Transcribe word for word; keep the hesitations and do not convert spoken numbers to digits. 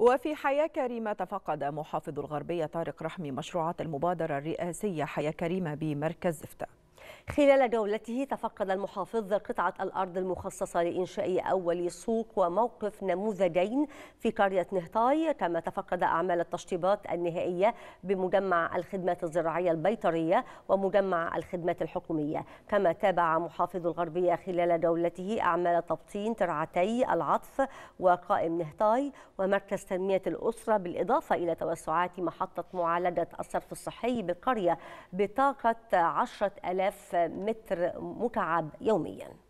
وفي حياة كريمة تفقد محافظ الغربية طارق رحمي مشروعات المبادرة الرئاسية حياة كريمة بمركز زفتى. خلال جولته تفقد المحافظ قطعة الأرض المخصصة لإنشاء أول سوق وموقف نموذجين في قرية نهتاي، كما تفقد أعمال التشطيبات النهائية بمجمع الخدمات الزراعية البيطرية ومجمع الخدمات الحكومية. كما تابع محافظ الغربية خلال جولته أعمال تبطين ترعتي العطف وقائم نهتاي ومركز تنمية الأسرة، بالإضافة إلى توسعات محطة معالجة الصرف الصحي بالقرية بطاقة عشرة آلاف متر مكعب يوميا.